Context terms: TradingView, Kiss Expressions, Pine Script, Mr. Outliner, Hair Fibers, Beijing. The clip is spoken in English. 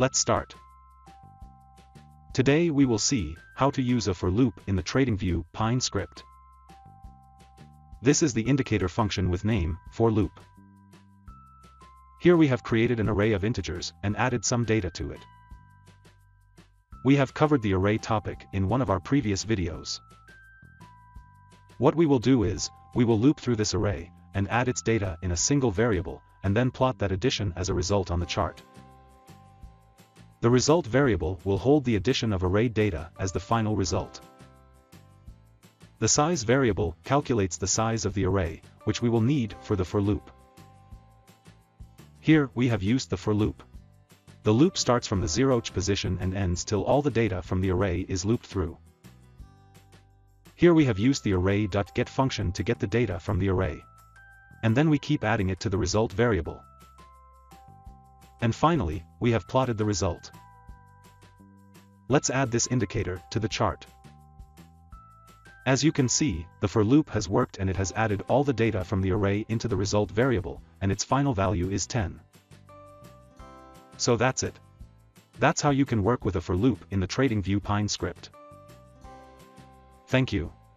Let's start. Today we will see how to use a for loop in the TradingView Pine script. This is the indicator function with name, for loop. Here we have created an array of integers and added some data to it. We have covered the array topic in one of our previous videos. What we will do is, we will loop through this array and add its data in a single variable, and then plot that addition as a result on the chart. The result variable will hold the addition of array data as the final result. The size variable calculates the size of the array, which we will need for the for loop. Here we have used the for loop. The loop starts from the 0th position and ends till all the data from the array is looped through. Here we have used the array.get function to get the data from the array. And then we keep adding it to the result variable. And finally, we have plotted the result. Let's add this indicator to the chart. As you can see, the for loop has worked and it has added all the data from the array into the result variable, and its final value is 10. So that's it. That's how you can work with a for loop in the TradingView Pine script. Thank you.